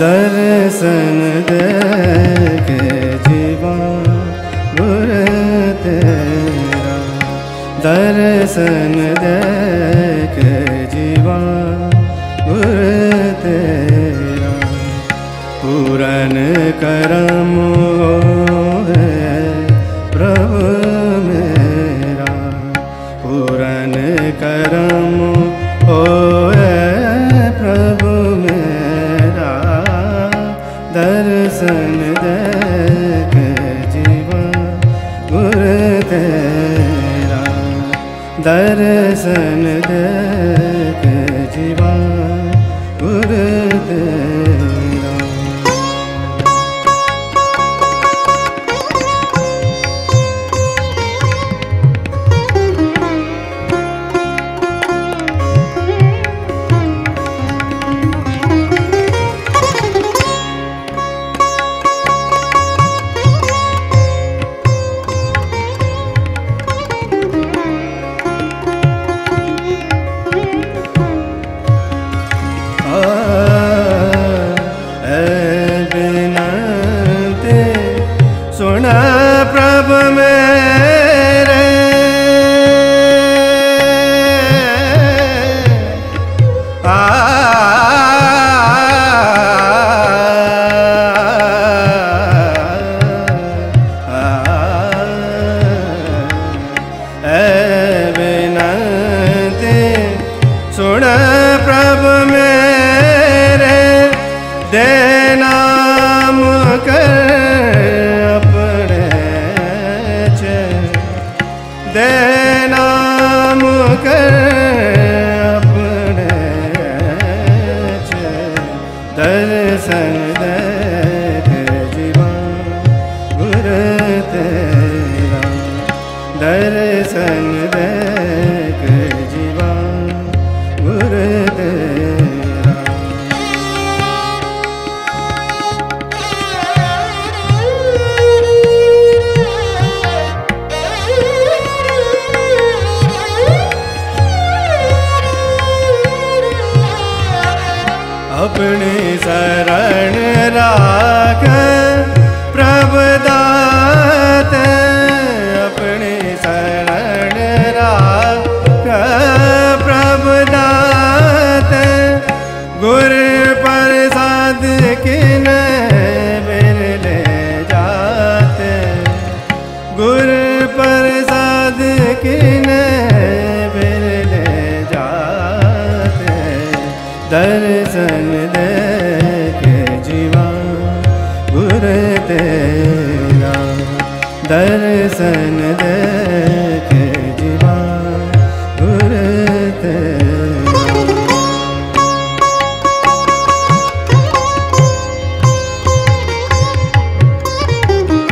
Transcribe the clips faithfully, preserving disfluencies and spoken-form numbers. दर्शन देख जीवा गुर तेरा, दर्शन देख जीवा गुर तेरा, पूरन करम है प्रभु मेरा, पूरन करम हो दर्शन देख जीवा गुर तेरा। दर्शन देख जीवा गुर तेरा, दर्शन देख जीवा गुर तेरा। अपने शरण राख प्रभु दात, अपने शरण राख प्रभु दात, गुर प्रसाद किने बिरले जात, गुर प्रसाद किने बिरले जात, दर्शन दर्शन देख जीवा गुर तेरा।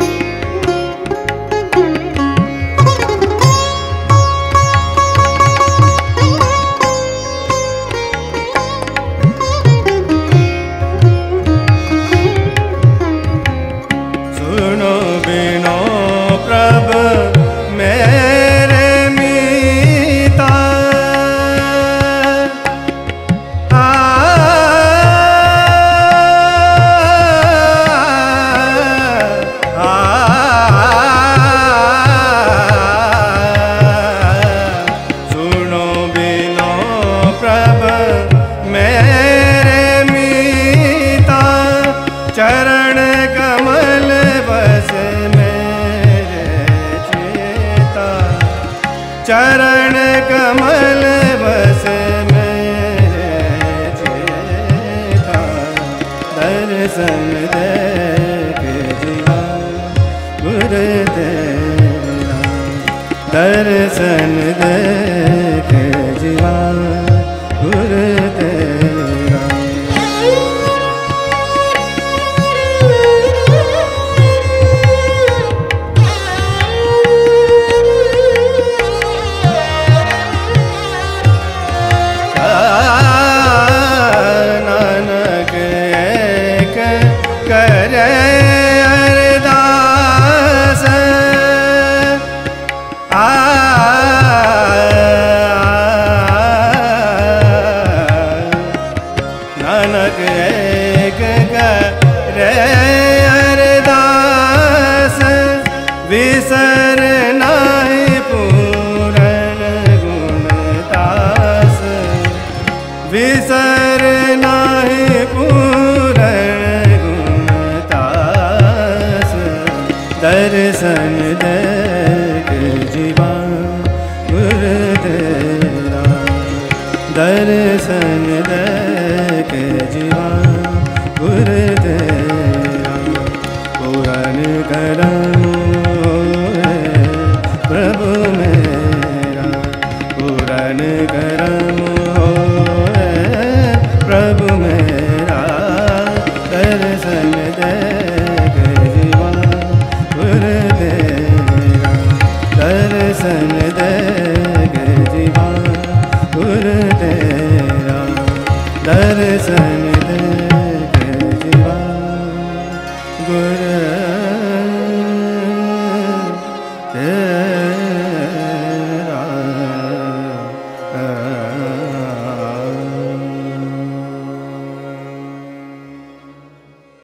सुनो बिनो प्रभु कमल बस में जेठा, दर्शन देख जीवा गुर तेरा, दर्शन देख जीवा गुर तेरा। दर्शन देख जीवा गुर तेरा, दर्शन देख जीवा गुर तेरा। पूरन करम प्रभु मेरा, पूरन करम प्रभु मेरा, दर्शन देख जीवा गुर तेरा, दर्शन देख जीवा गुर तेरा, दर्शन देख जीवा गुर